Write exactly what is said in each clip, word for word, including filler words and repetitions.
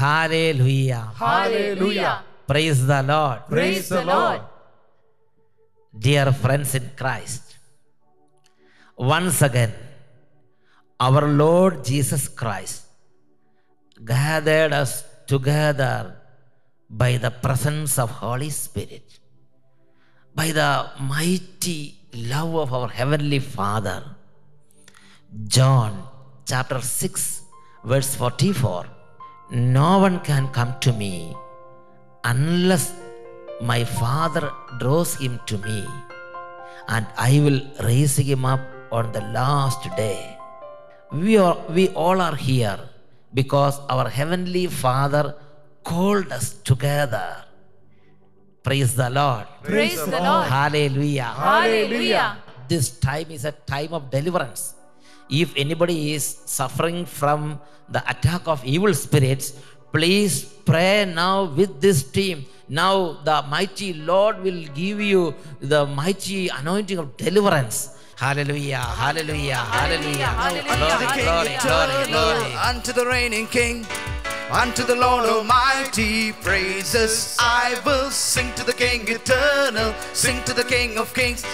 Hallelujah. Hallelujah. Praise the Lord. Praise the Lord. Dear friends in Christ, once again, our Lord Jesus Christ gathered us together by the presence of Holy Spirit, by the mighty love of our Heavenly Father. John chapter six verse forty-four, no one can come to me unless my Father draws him to me, and I will raise him up on the last day. We, are, we all are here because our Heavenly Father called us together. Praise the Lord. Praise the Lord. Hallelujah. Hallelujah. This time is a time of deliverance. If anybody is suffering from the attack of evil spirits, please pray now with this team. Now the mighty Lord will give you the mighty anointing of deliverance. Hallelujah. Hallelujah. Hallelujah. Hallelujah. Glory, glory, glory. Unto the reigning King, unto the Lord Almighty, praises I will sing. To the King eternal, sing to the King of Kings,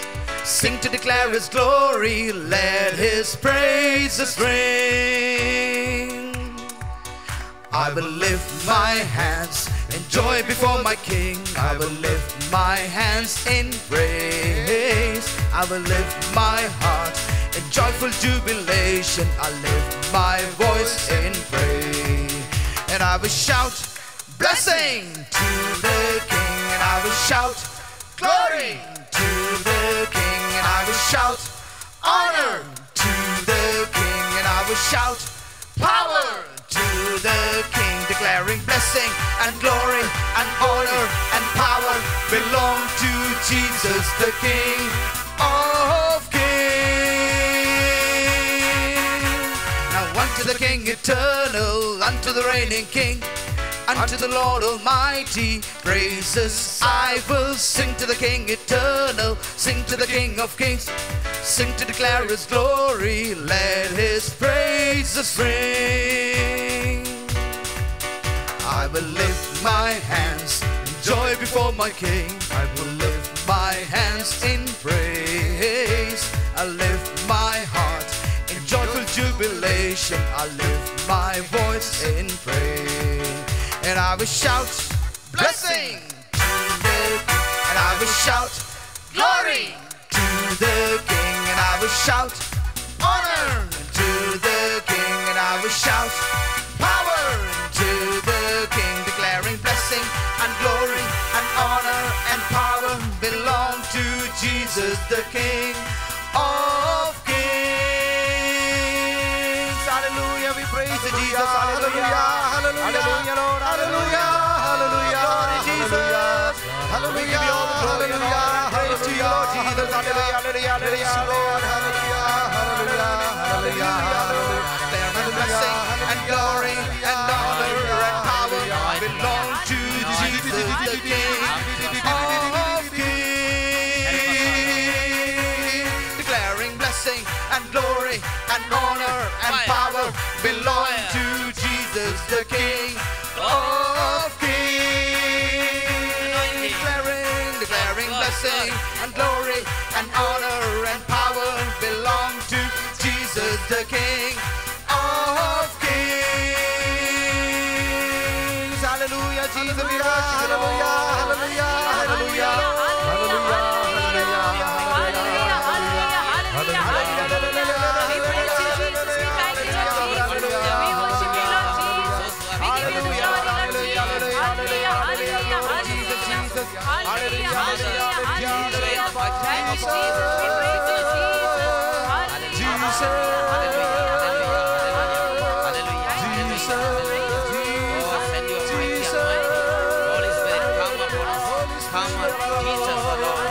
sing to declare His glory, let His praises ring. I will lift my hands in joy before my King, I will lift my hands in praise, I will lift my heart in joyful jubilation, I lift my voice in praise. And I will shout blessing to the King, and I will shout glory to the King, and I will shout honor to the King, and I will shout power to the King, declaring blessing and glory and honor and power belong to Jesus the King of Kings. Now unto the King eternal, unto the reigning King, unto the Lord Almighty, praises I will sing. To the King eternal, sing to the King of Kings, sing to declare His glory, let His praises ring. I will lift my hands in joy before my King, I will lift my hands in praise, I lift my heart in joyful jubilation, I lift my voice in praise. And I will shout blessing to the King, and I will shout glory to the King, and I will shout honor to the King, and I will shout power to the King, declaring blessing and glory and honor and power belong to Jesus the King of Kings. Hallelujah, we praise the Jesus. Hallelujah, hallelujah, Lord. Hallelujah, hallelujah, glory Jesus. Hallelujah, hallelujah, praise to you, Lord Jesus. Hallelujah, hallelujah, hallelujah, Lord. Hallelujah, hallelujah, hallelujah, hallelujah. There is blessing and glory and honor and power belong to Jesus the King of Kings. Declaring blessing and glory and honor and power belong to Jesus the King of Kings. Declaring, declaring blessing and glory and honor and power belong to Jesus the King of Kings. Hallelujah, Jesus. Hallelujah, hallelujah, hallelujah, hallelujah. Jesus, we praise you, Jesus. Jesus, hallelujah, Jesus. Holy Spirit, come upon us, come on, teach us, O Lord.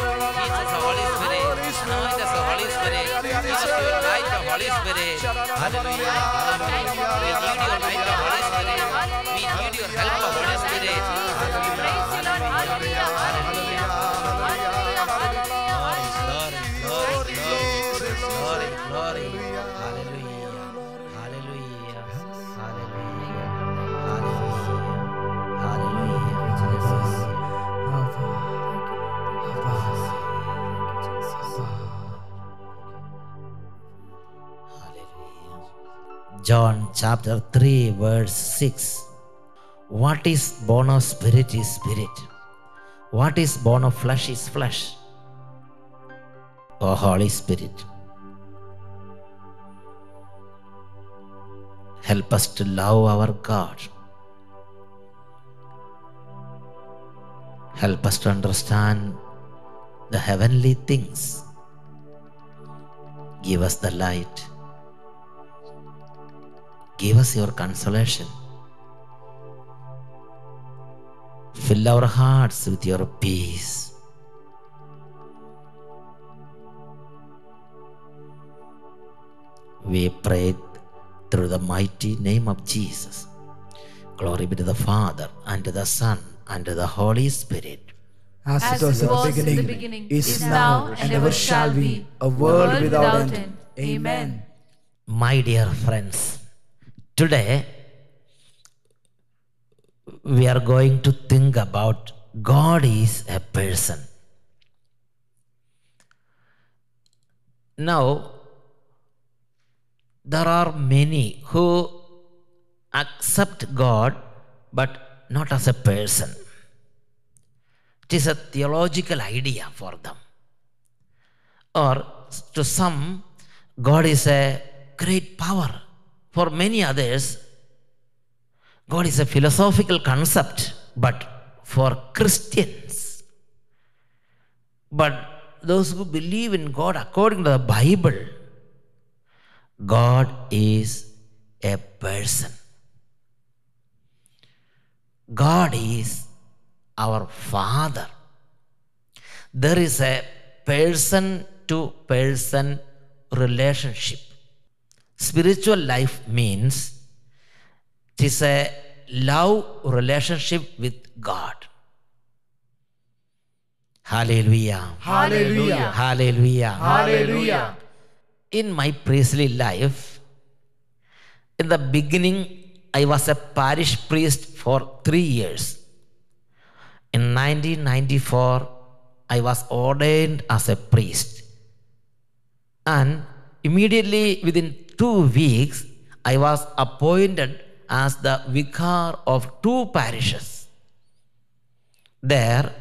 Teach us the Holy Spirit, anoint us the Holy Spirit, give us your light, the Holy Spirit. Hallelujah, hallelujah. We need your light, the Holy Spirit. We need your help, the Holy Spirit. We praise you, Lord. Hallelujah, hallelujah, hallelujah. Glory, hallelujah, hallelujah, hallelujah, hallelujah. John chapter three verse six. What is born of spirit is spirit. What is born of flesh is flesh. O Holy Spirit, help us to love our God. Help us to understand the heavenly things. Give us the light. Give us your consolation. Fill our hearts with your peace. We pray through the mighty name of Jesus. Glory be to the Father, and to the Son, and to the Holy Spirit. As, As it was, it was beginning, in the beginning, is now, and ever shall be, a world, world without end. end. Amen. My dear friends, today we are going to think about God is a person. Now, there are many who accept God but not as a person. It is a theological idea for them. Or to some, God is a great power. For many others, God is a philosophical concept. But for Christians, but those who believe in God according to the Bible, God is a person. God is our Father. There is a person-to-person relationship. Spiritual life means it is a love relationship with God. Hallelujah. Hallelujah. Hallelujah. Hallelujah. In my priestly life, in the beginning, I was a parish priest for three years. In nineteen ninety-four, I was ordained as a priest. And immediately within two weeks, I was appointed as the vicar of two parishes. There,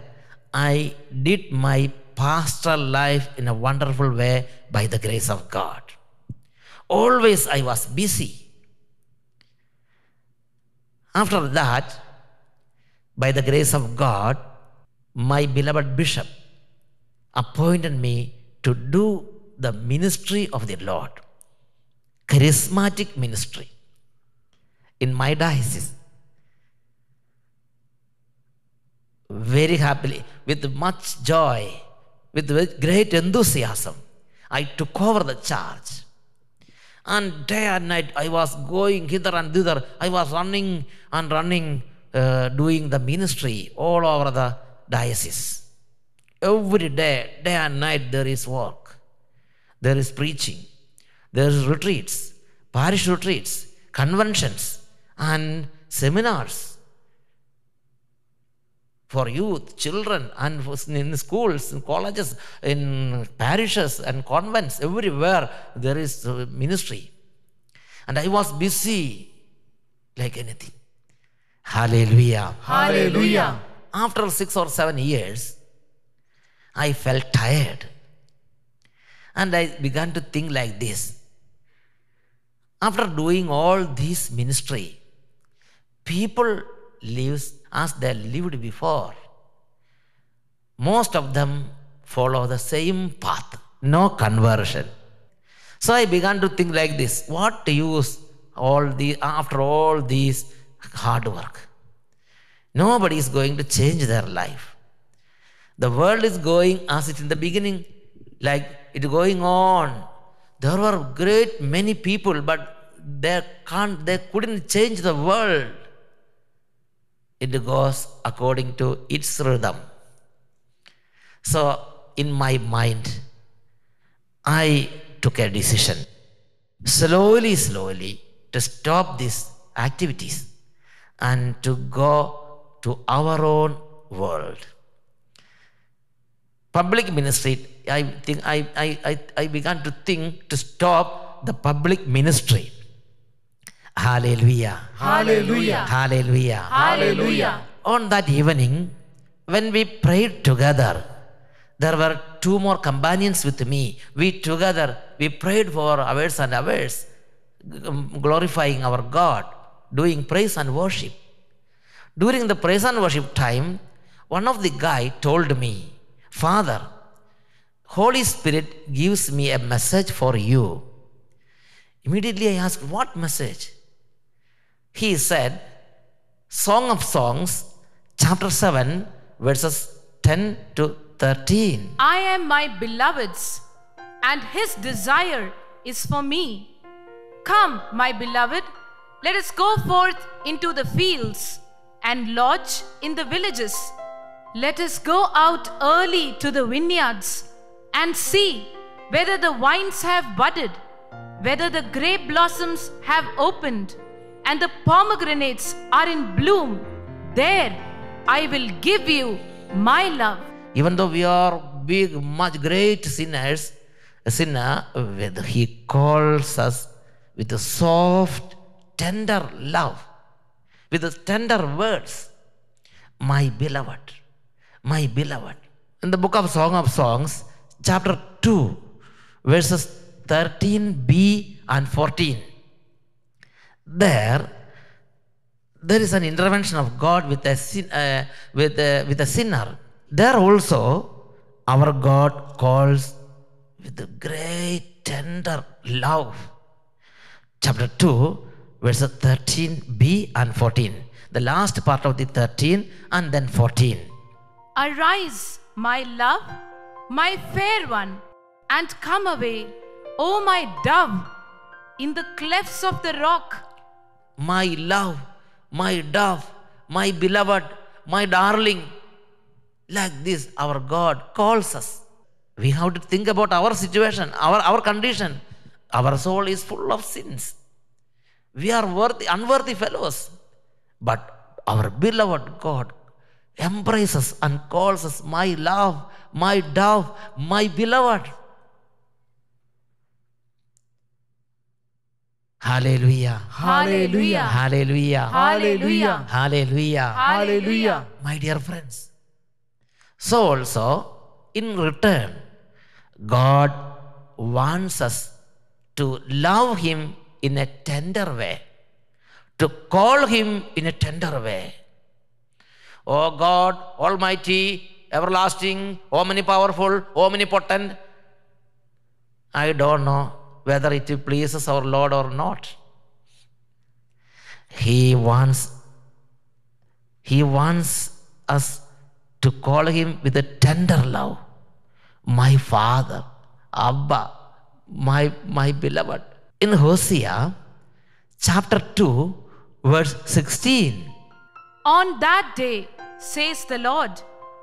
I did my pastoral life in a wonderful way by the grace of God. Always I was busy. After that, by the grace of God, my beloved bishop appointed me to do the ministry of the Lord, charismatic ministry in my diocese. Very happily, with much joy, with great enthusiasm, I took over the charge. And day and night, I was going hither and thither. I was running and running, uh, doing the ministry all over the diocese. Every day, day and night, there is work. There is preaching. There is retreats, parish retreats, conventions, and seminars for youth, children, and in schools, in colleges, in parishes, and convents. Everywhere there is ministry. And I was busy like anything. Hallelujah. Hallelujah. After six or seven years, I felt tired. And I began to think like this. After doing all this ministry, people live as they lived before. Most of them follow the same path, no conversion. So I began to think like this, what use all the, after all this hard work? Nobody is going to change their life. The world is going as it in the beginning, like it going on. There were great many people, but they can't, they couldn't change the world. It goes according to its rhythm. So in my mind, I took a decision, slowly, slowly, to stop these activities and to go to our own world. Public ministry, I think I, I, I, I began to think to stop the public ministry. Hallelujah. Hallelujah. Hallelujah. Hallelujah. On that evening, when we prayed together, there were two more companions with me. We together, we prayed for hours and hours, glorifying our God, doing praise and worship. During the praise and worship time, one of the guy told me, "Father, Holy Spirit gives me a message for you." Immediately I asked, "What message?" He said, Song of Songs, chapter seven, verses ten to thirteen. "I am my beloved's, and his desire is for me. Come, my beloved, let us go forth into the fields and lodge in the villages. Let us go out early to the vineyards and see whether the vines have budded, whether the grape blossoms have opened, and the pomegranates are in bloom. There I will give you my love." Even though we are big, much great sinners, a sinner, he calls us with a soft, tender love, with the tender words, "My beloved, my beloved." In the book of Song of Songs, chapter two, verses thirteen b and fourteen, there, there is an intervention of God with a sin, uh, with a, with a sinner. There also, our God calls with a great tender love. Chapter two, verses thirteen b and fourteen. The last part of the thirteen and then fourteen. "Arise, my love, my fair one, and come away, O my dove, in the clefts of the rock." My love, my dove, my beloved, my darling. Like this, our God calls us. We have to think about our situation, our, our condition. Our soul is full of sins. We are worthy, unworthy fellows. But our beloved God embraces and calls us, "My love, my dove, my beloved." Hallelujah. Hallelujah. Hallelujah. Hallelujah. Hallelujah. Hallelujah. My dear friends. So also, in return, God wants us to love Him in a tender way, to call Him in a tender way. "Oh God, Almighty, everlasting, omnipowerful, omnipotent." I don't know whether it pleases our Lord or not. He wants, He wants us to call Him with a tender love. "My Father, Abba, my, my beloved." In Hosea, chapter two, verse sixteen. "On that day, says the Lord,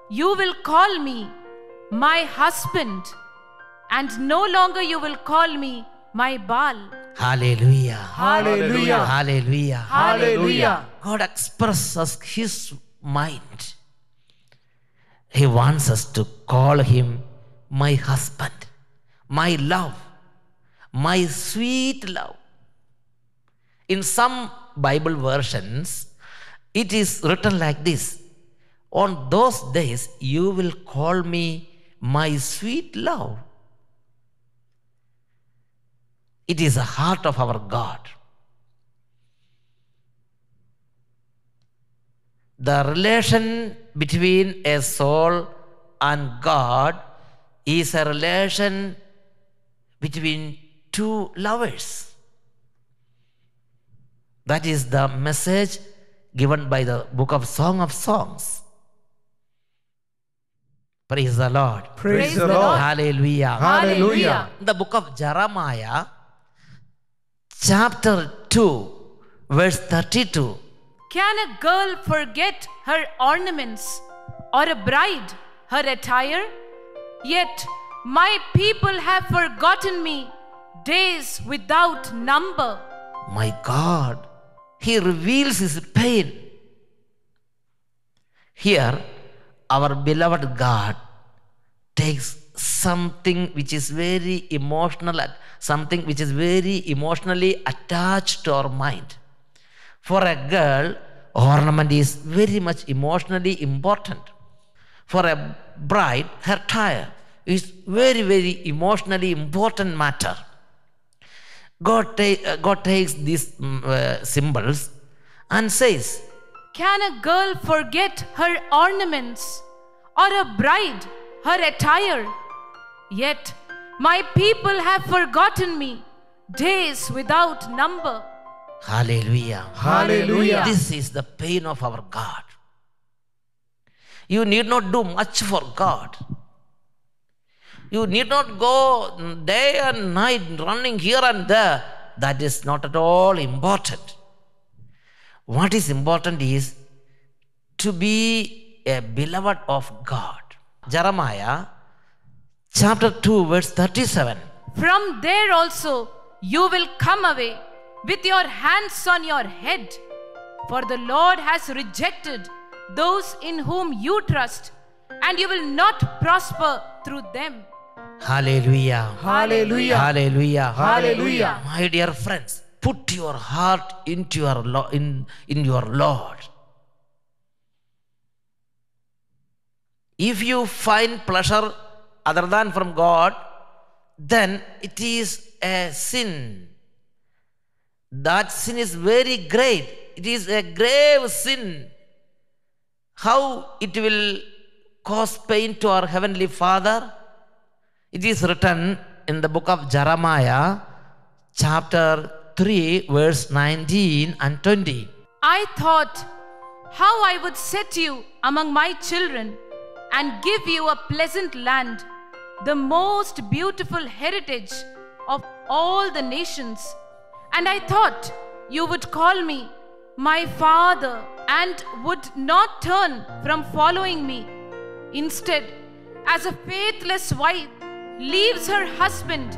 you will call me my husband, and no longer you will call me my Baal." Hallelujah. Hallelujah. Hallelujah. Hallelujah. God expresses His mind. He wants us to call Him my husband, my love, my sweet love. In some Bible versions, it is written like this: "On those days, you will call me my sweet love." It is the heart of our God. The relation between a soul and God is a relation between two lovers. That is the message given by the book of Song of Songs. Praise the Lord. Praise, Praise the Lord. Lord. Hallelujah. Hallelujah. The book of Jeremiah, chapter two, verse thirty-two. "Can a girl forget her ornaments, or a bride her attire? Yet my people have forgotten me days without number." My God, He reveals His pain. Here, our beloved God takes something which is very emotional, something which is very emotionally attached to our mind. For a girl, ornament is very much emotionally important. For a bride, her attire is very, very emotionally important matter. God, ta- God takes these uh, symbols and says, can a girl forget her ornaments or a bride her attire? Yet my people have forgotten me days without number. Hallelujah. Hallelujah. This is the pain of our God. You need not do much for God. You need not go day and night running here and there. That is not at all important. What is important is to be a beloved of God. Jeremiah chapter two verse thirty-seven. From there also you will come away with your hands on your head, for the Lord has rejected those in whom you trust, and you will not prosper through them. Hallelujah. Hallelujah. Hallelujah. Hallelujah. My dear friends, put your heart into your lo- in, in your Lord. If you find pleasure other than from God, then it is a sin. That sin is very great. It is a grave sin. How it will cause pain to our Heavenly Father? It is written in the book of Jeremiah, chapter three, verse nineteen and twenty. I thought how I would set you among my children and give you a pleasant land, the most beautiful heritage of all the nations. And I thought you would call me my father and would not turn from following me. Instead, as a faithless wife leaves her husband,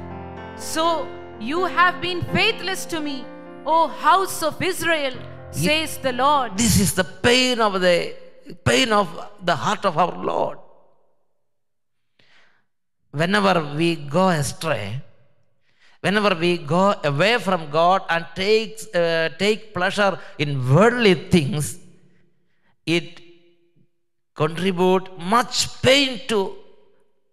so you have been faithless to me, O house of Israel, says the Lord. This is the pain of the pain of the heart of our Lord. Whenever we go astray, whenever we go away from God and take, uh, take pleasure in worldly things, it contributes much pain to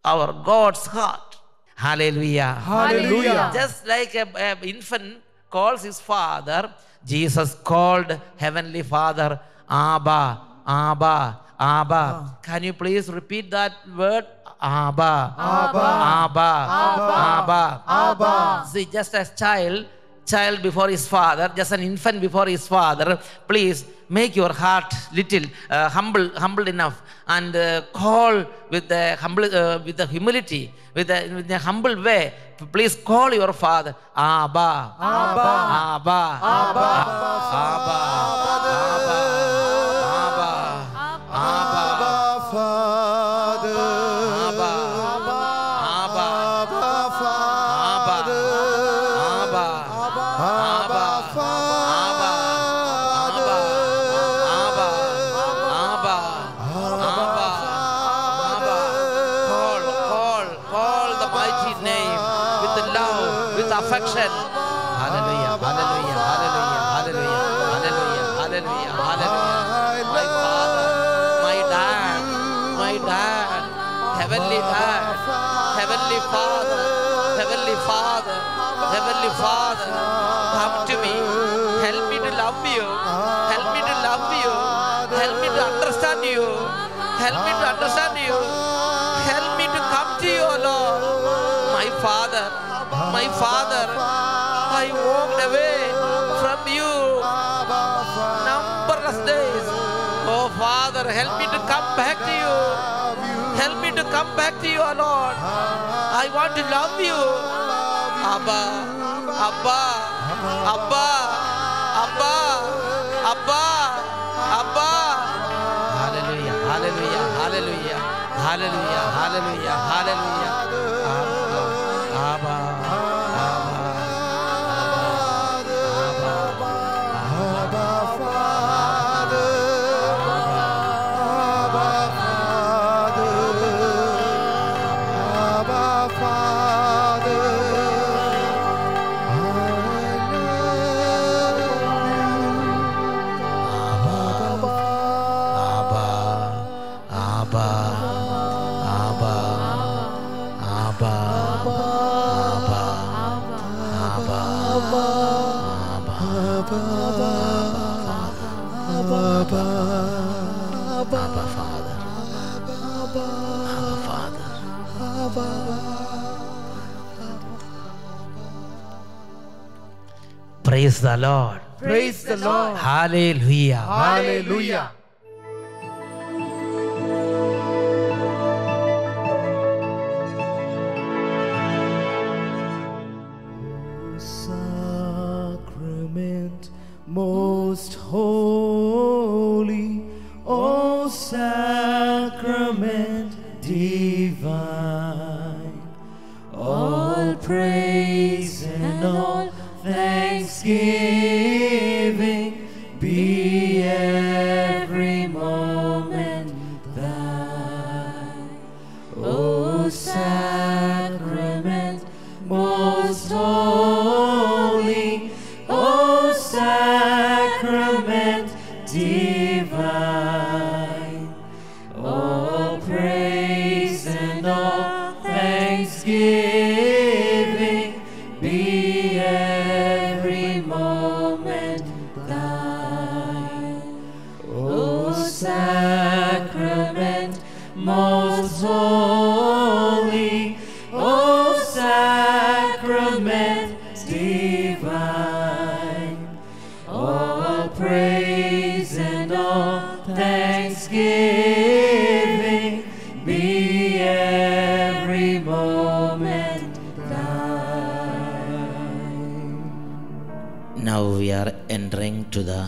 our God's heart. Hallelujah. Hallelujah. Just like an infant calls his father, Jesus called Heavenly Father, Abba, Abba, Abba. Can you please repeat that word? Abba. Abba. Abba. Abba. Abba. See, just as child, child before his father, just an infant before his father, please make your heart little uh, humble, humble enough, and uh, call with the humble, uh, with the humility, with the, with the humble way. Please call your father, Abba. Abba. Abba. Abba. Abba. Abba. Father, come to me. Help me to love you. Help me to love you. Help me to understand you. Help me to understand you. Help me to come to you, Lord. My Father, my Father, I walked away from you numberless days. Oh, Father, help me to come back to you. Help me to come back to you, Lord. I want to love you. Abba. Abba, Abba, Abba, Abba, Abba. Hallelujah, hallelujah, hallelujah, hallelujah, hallelujah, hallelujah. Abba, Abba, Abba, Father, Abba, Father, Abba, Father. I love you. Abba, Abba, Abba Father, Abba, Abba Father, Abba, Abba. Praise the Lord. Praise the Lord. Hallelujah. Hallelujah. Most holy, O sacrament divine, all praise and all thanksgiving be every moment thine. O sacrament most holy, O sacrament divine, all praise and all thanksgiving be every moment thine. O sacrament most holy, O sacrament divine, all praise and all thanksgiving be every moment thine. Now we are entering to the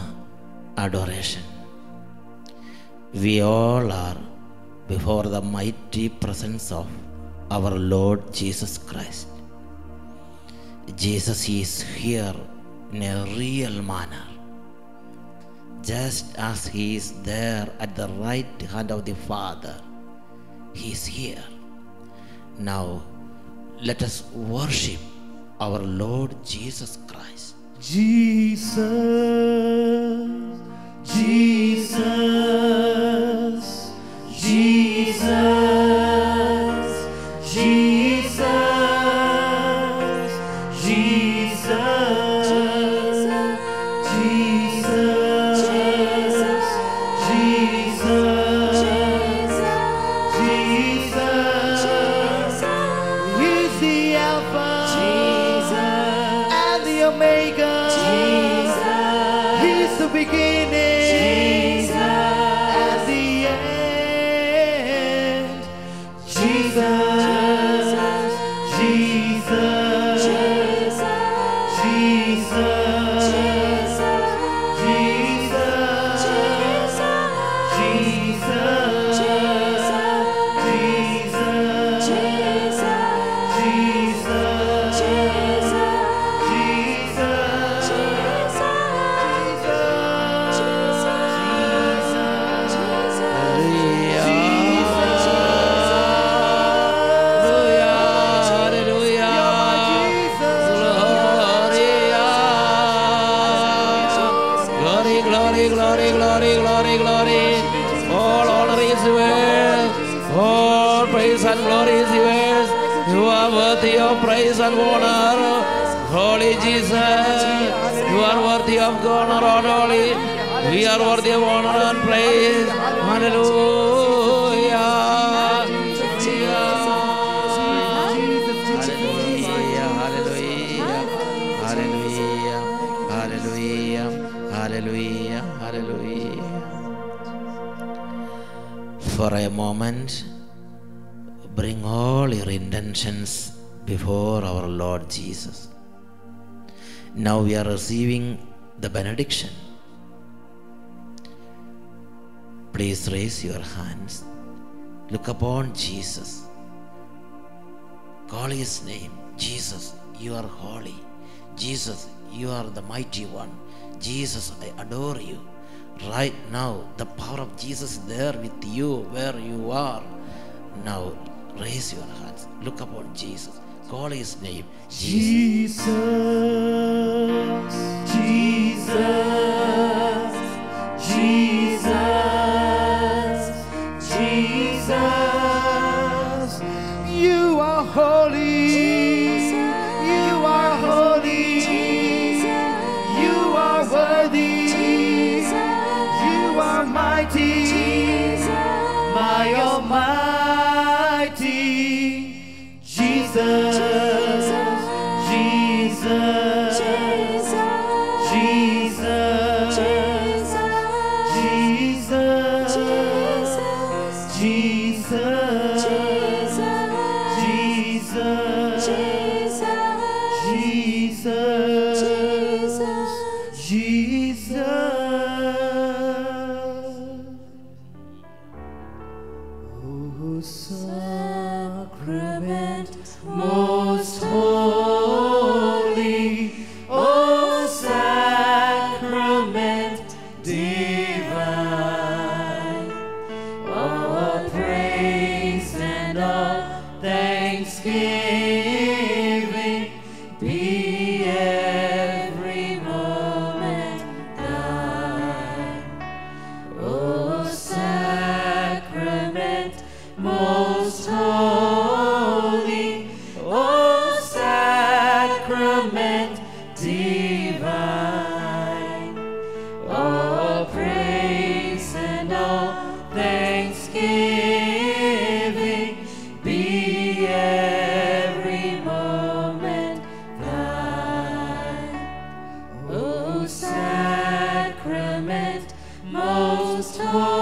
adoration. We all are before the mighty presence of our Lord Jesus Christ. Jesus is here in a real manner, just as he is there at the right hand of the Father. He is here. Now let us worship our Lord Jesus Christ. Jesus, Jesus, Jesus, Jesus, Jesus, praise and honor, holy Jesus. You are worthy of honor and holy. We are worthy of honor and praise. Hallelujah. Hallelujah. Hallelujah. Hallelujah. Hallelujah. Hallelujah. For a moment, bring all your intentions before our Lord Jesus. Now we are receiving the benediction. Please raise your hands. Look upon Jesus. Call his name. Jesus, you are holy. Jesus, you are the mighty one. Jesus, I adore you. Right now, the power of Jesus is there with you where you are. Now, raise your hands. Look upon Jesus. Call his name. Jesus. Jesus. Jesus. Jesus. Jesus. You are holy. Jesus. You are holy. Jesus. You are worthy. Jesus. You Almighty, Jesus, my Almighty, Jesus, Jesus, Jesus, Jesus, Jesus, Jesus, Jesus, Jesus, Jesus, Jesus. Sacrament most holy, O sacrament divine, all praise and all thanksgiving be every moment thine, O sacrament most holy, O sacrament divine, all praise and all thanksgiving be every moment thine, O sacrament most holy.